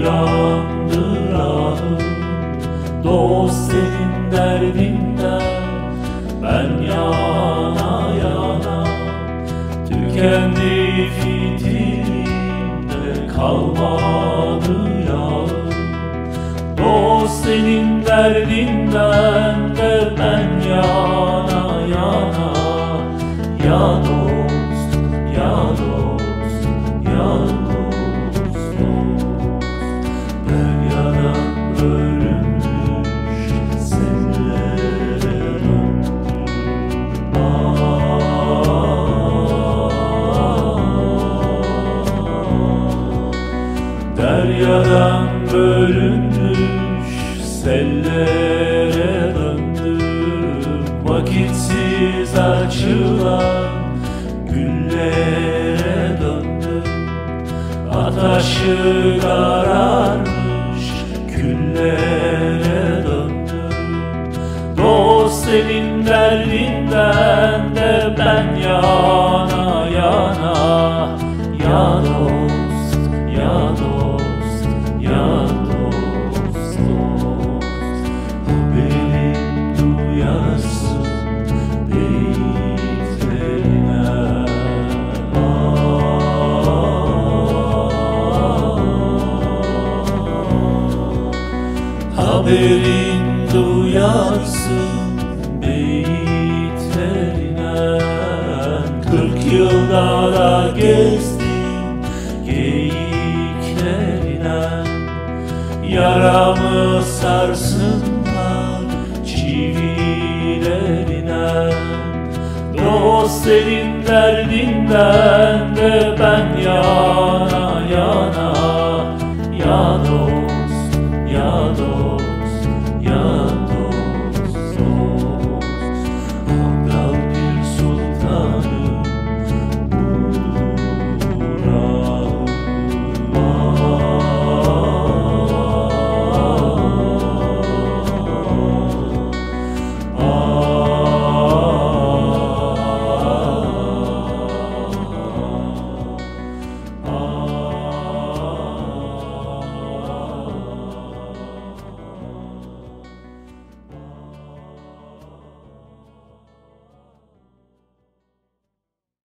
Filandır ahım, dost senin derdinden. Ben yana yana tükendi fitilimde, kalmadı yağım. Dost senin derdinden de ben yana yana. Ya dost, ya dost, ya dost. Deryadan bölünmüş sellere döndüm, vakitsiz açılan güllere döndüm. Ataşı kararmış küllere döndüm. Dost senin derdinden de ben yana yana. Ya dost, ya dost. Haberin duyarsın beyitlerinden. 40 yılda da gezdim geyiklerinden. Yaramı sarsınlar çivilerinden. Dost senin derdinden de ben yana yana. Ya dost, ya dost.